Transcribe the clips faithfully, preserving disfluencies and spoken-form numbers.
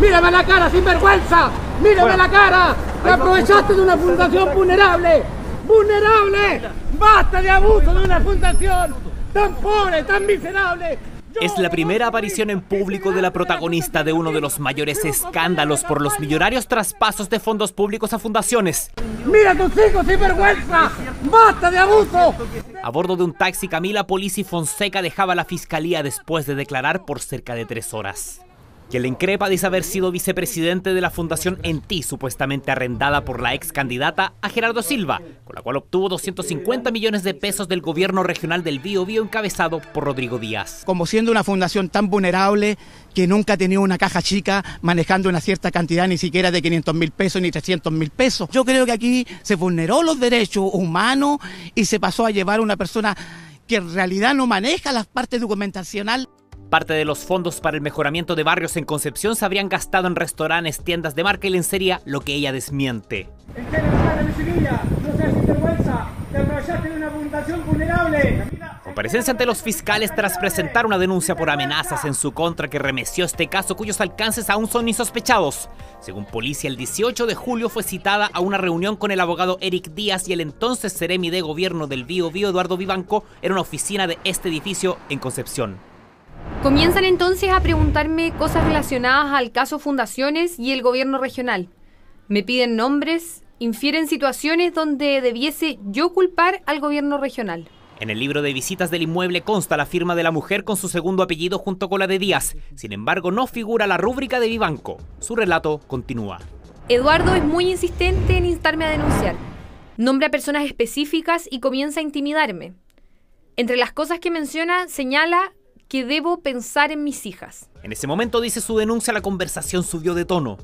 Mírame la cara, sinvergüenza. Mírame bueno, la cara. Te aprovechaste de una fundación vulnerable. ¡Vulnerable! ¡Basta de abuso de una fundación tan pobre, tan miserable! Es la primera aparición en público de la protagonista de uno de los mayores escándalos por los millonarios traspasos de fondos públicos a fundaciones. ¡Mira a tus hijos, sinvergüenza! ¡Basta de abuso! A bordo de un taxi, Camila Polizzi Fonseca dejaba la fiscalía después de declarar por cerca de tres horas. Que le increpa dice haber sido vicepresidente de la fundación En Ti, supuestamente arrendada por la ex candidata a Gerardo Silva, con la cual obtuvo doscientos cincuenta millones de pesos del gobierno regional del Biobío encabezado por Rodrigo Díaz. Como siendo una fundación tan vulnerable que nunca ha tenido una caja chica manejando una cierta cantidad ni siquiera de quinientos mil pesos ni trescientos mil pesos, yo creo que aquí se vulneró los derechos humanos y se pasó a llevar a una persona que en realidad no maneja las partes documentacionales. Parte de los fondos para el mejoramiento de barrios en Concepción se habrían gastado en restaurantes, tiendas de marca y lencería, lo que ella desmiente. Comparecencia ante los fiscales tras presentar una denuncia por amenazas en su contra que remeció este caso, cuyos alcances aún son insospechados. Según Polizzi, el dieciocho de julio fue citada a una reunión con el abogado Eric Díaz y el entonces seremi de gobierno del Biobío, Eduardo Vivanco, en una oficina de este edificio en Concepción. Comienzan entonces a preguntarme cosas relacionadas al caso Fundaciones y el gobierno regional. Me piden nombres, infieren situaciones donde debiese yo culpar al gobierno regional. En el libro de visitas del inmueble consta la firma de la mujer con su segundo apellido junto con la de Díaz. Sin embargo, no figura la rúbrica de Vivanco. Su relato continúa. Eduardo es muy insistente en instarme a denunciar. Nombra a personas específicas y comienza a intimidarme. Entre las cosas que menciona, señala que debo pensar en mis hijas. En ese momento, dice su denuncia, la conversación subió de tono.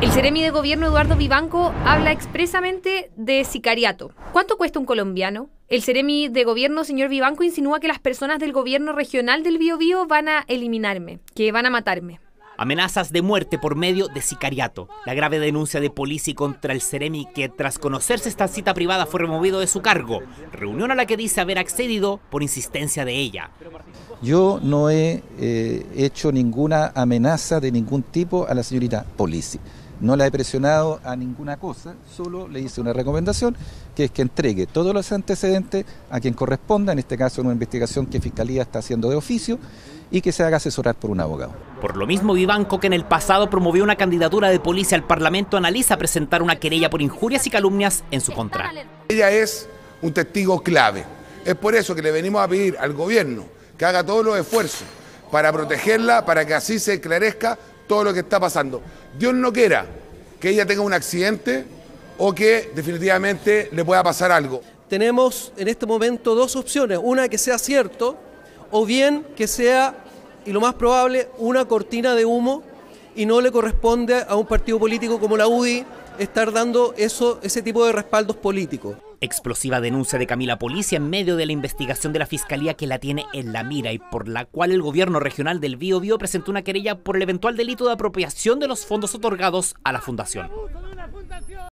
El seremi de gobierno Eduardo Vivanco habla expresamente de sicariato. ¿Cuánto cuesta un colombiano? El seremi de gobierno, señor Vivanco, insinúa que las personas del gobierno regional del Biobío van a eliminarme, que van a matarme. Amenazas de muerte por medio de sicariato. La grave denuncia de Polizzi contra el seremi, que tras conocerse esta cita privada fue removido de su cargo. Reunión a la que dice haber accedido por insistencia de ella. Yo no he eh, hecho ninguna amenaza de ningún tipo a la señorita Polizzi. No la he presionado a ninguna cosa, solo le hice una recomendación, que es que entregue todos los antecedentes a quien corresponda, en este caso una investigación que Fiscalía está haciendo de oficio, y que se haga asesorar por un abogado. Por lo mismo, Vivanco, que en el pasado promovió una candidatura de Polizzi al Parlamento, analiza presentar una querella por injurias y calumnias en su contra. Ella es un testigo clave. Es por eso que le venimos a pedir al gobierno que haga todos los esfuerzos para protegerla, para que así se esclarezca todo lo que está pasando. Dios no quiera que ella tenga un accidente o que definitivamente le pueda pasar algo. Tenemos en este momento dos opciones, una que sea cierto o bien que sea, y lo más probable, una cortina de humo y no le corresponde a un partido político como la U D I estar dando eso, ese tipo de respaldos políticos. Explosiva denuncia de Camila Polizzi en medio de la investigación de la Fiscalía que la tiene en la mira y por la cual el gobierno regional del Biobío presentó una querella por el eventual delito de apropiación de los fondos otorgados a la fundación.